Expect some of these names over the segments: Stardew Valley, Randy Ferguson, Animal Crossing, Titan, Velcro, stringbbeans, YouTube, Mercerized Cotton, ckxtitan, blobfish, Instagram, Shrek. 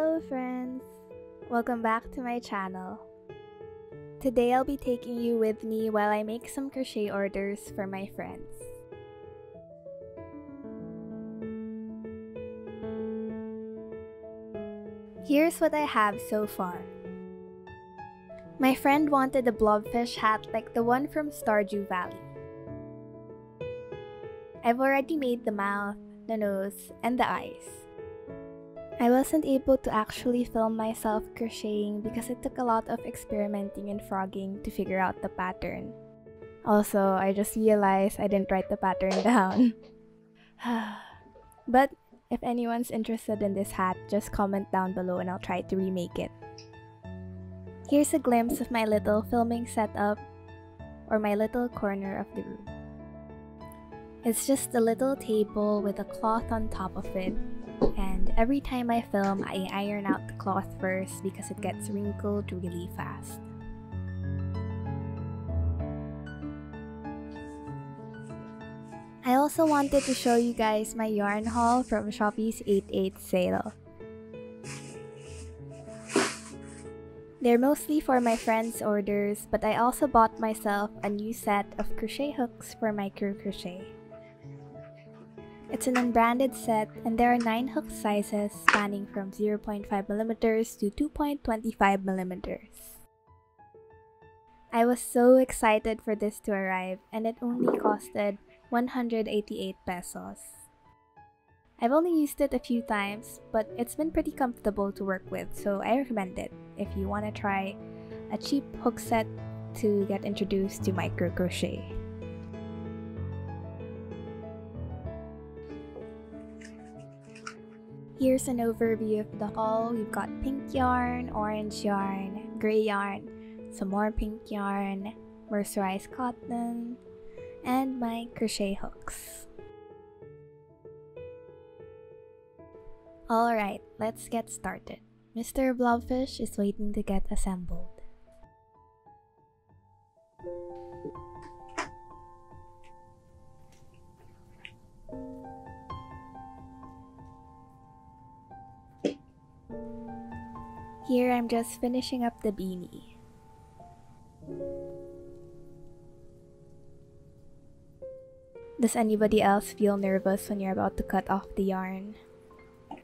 Hello friends! Welcome back to my channel. Today I'll be taking you with me while I make some crochet orders for my friends. Here's what I have so far. My friend wanted a blobfish hat like the one from Stardew Valley. I've already made the mouth, the nose, and the eyes. I wasn't able to actually film myself crocheting because it took a lot of experimenting and frogging to figure out the pattern. Also, I just realized I didn't write the pattern down. But if anyone's interested in this hat, just comment down below and I'll try to remake it. Here's a glimpse of my little filming setup, or my little corner of the room. It's just a little table with a cloth on top of it. And every time I film, I iron out the cloth first because it gets wrinkled really fast. I also wanted to show you guys my yarn haul from Shopee's 8/8 sale. They're mostly for my friends' orders, but I also bought myself a new set of crochet hooks for micro crochet. It's an unbranded set, and there are 9 hook sizes spanning from 0.5mm to 2.25mm. I was so excited for this to arrive, and it only costed 188 pesos. I've only used it a few times, but it's been pretty comfortable to work with, so I recommend it if you want to try a cheap hook set to get introduced to micro crochet. Here's an overview of the haul. We've got pink yarn, orange yarn, gray yarn, some more pink yarn, mercerized cotton, and my crochet hooks. Alright, let's get started. Mr. Blobfish is waiting to get assembled. Here, I'm just finishing up the beanie. Does anybody else feel nervous when you're about to cut off the yarn? It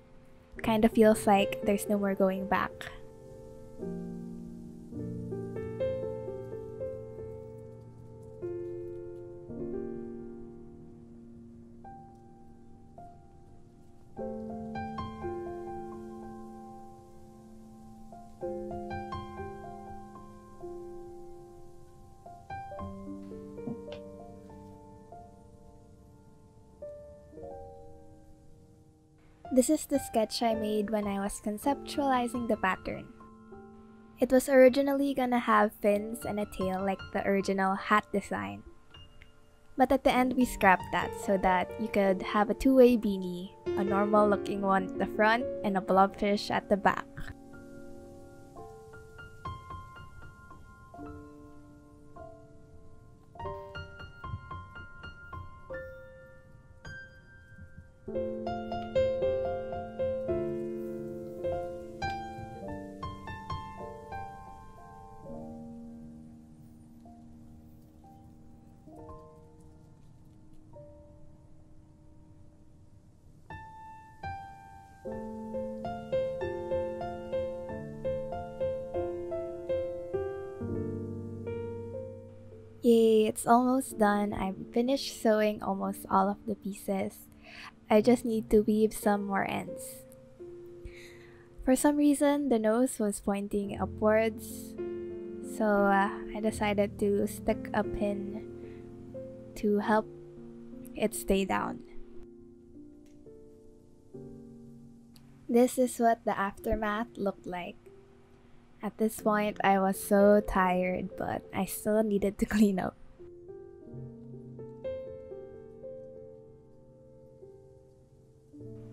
kind of feels like there's no more going back. This is the sketch I made when I was conceptualizing the pattern. It was originally gonna have fins and a tail like the original hat design. But at the end we scrapped that so that you could have a two-way beanie, a normal looking one at the front and a blobfish at the back. Yay, it's almost done. I'm finished sewing almost all of the pieces. I just need to weave some more ends. For some reason, the nose was pointing upwards, so I decided to stick a pin to help it stay down. This is what the aftermath looked like. At this point, I was so tired, but I still needed to clean up.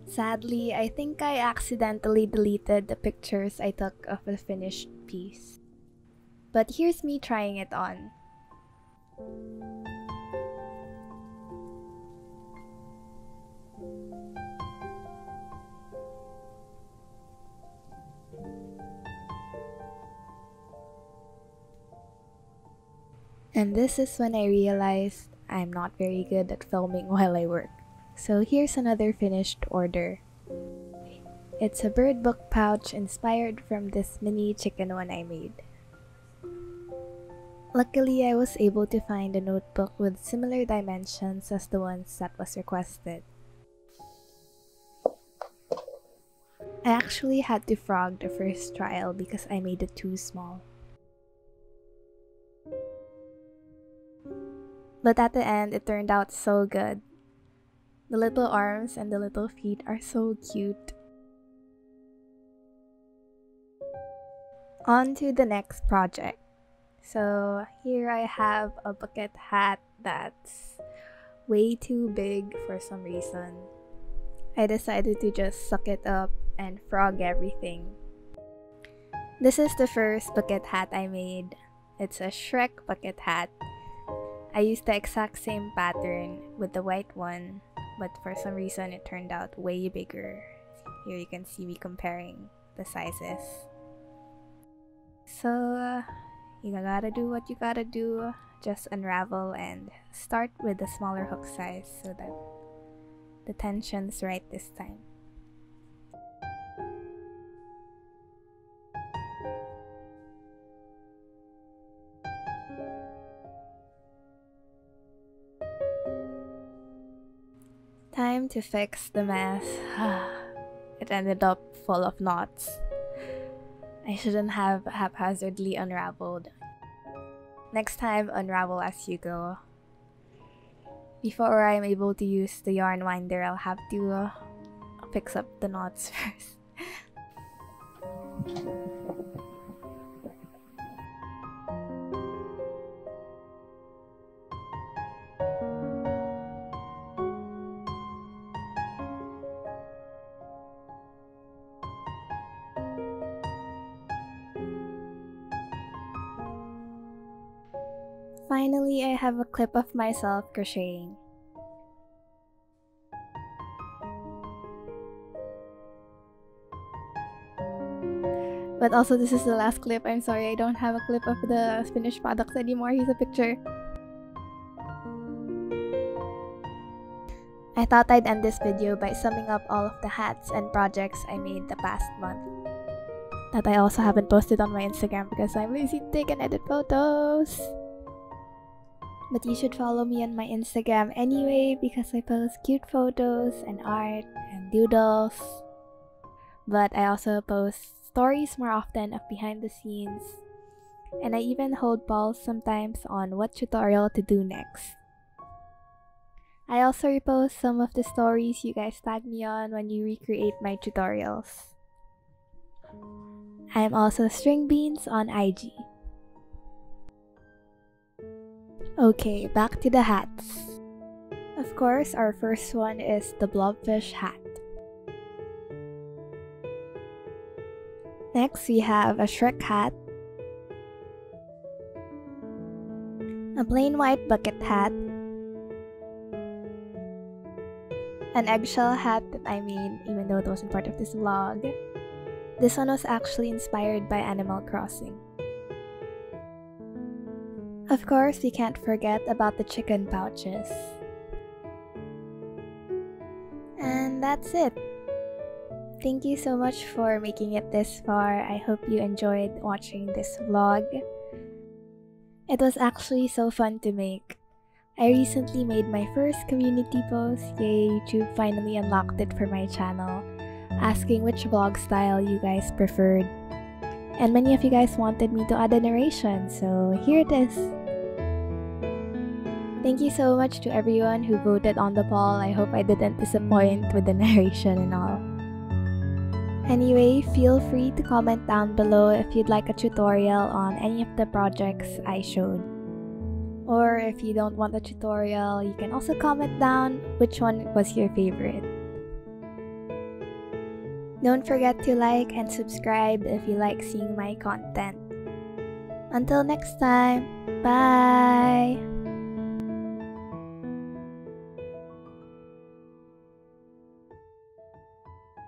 Sadly, I think I accidentally deleted the pictures I took of the finished piece. But here's me trying it on. And this is when I realized I'm not very good at filming while I work. So here's another finished order. It's a bird book pouch inspired from this mini chicken one I made. Luckily, I was able to find a notebook with similar dimensions as the ones that was requested. I actually had to frog the first trial because I made it too small. But at the end, it turned out so good. The little arms and the little feet are so cute. On to the next project. So here I have a bucket hat that's way too big for some reason. I decided to just suck it up and frog everything. This is the first bucket hat I made. It's a Shrek bucket hat. I used the exact same pattern with the white one, but for some reason it turned out way bigger. Here you can see me comparing the sizes. So you gotta do what you gotta do. Just unravel and start with the smaller hook size so that the tension's right this time. Time to fix the mess. It ended up full of knots. I shouldn't have haphazardly unraveled. Next time, unravel as you go. Before I'm able to use the yarn winder, I'll have to fix up the knots first. Finally, I have a clip of myself crocheting. But also, this is the last clip. I'm sorry, I don't have a clip of the finished products anymore. Here's a picture. I thought I'd end this video by summing up all of the hats and projects I made the past month that I also haven't posted on my Instagram because I'm lazy to take and edit photos. But you should follow me on my Instagram anyway because I post cute photos and art and doodles. But I also post stories more often of behind the scenes. And I even hold polls sometimes on what tutorial to do next. I also repost some of the stories you guys tag me on when you recreate my tutorials. I'm also stringbbeans on IG. Okay, back to the hats. Of course, our first one is the blobfish hat. Next, we have a Shrek hat, a plain white bucket hat, an eggshell hat that I made even though it wasn't part of this vlog. This one was actually inspired by Animal Crossing. Of course, we can't forget about the chicken pouches. And that's it. Thank you so much for making it this far. I hope you enjoyed watching this vlog. It was actually so fun to make. I recently made my first community post. Yay, YouTube finally unlocked it for my channel, asking which vlog style you guys preferred. And many of you guys wanted me to add a narration, so here it is. Thank you so much to everyone who voted on the poll. I hope I didn't disappoint with the narration and all. Anyway, feel free to comment down below if you'd like a tutorial on any of the projects I showed. Or if you don't want a tutorial, you can also comment down which one was your favorite. Don't forget to like and subscribe if you like seeing my content. Until next time, bye!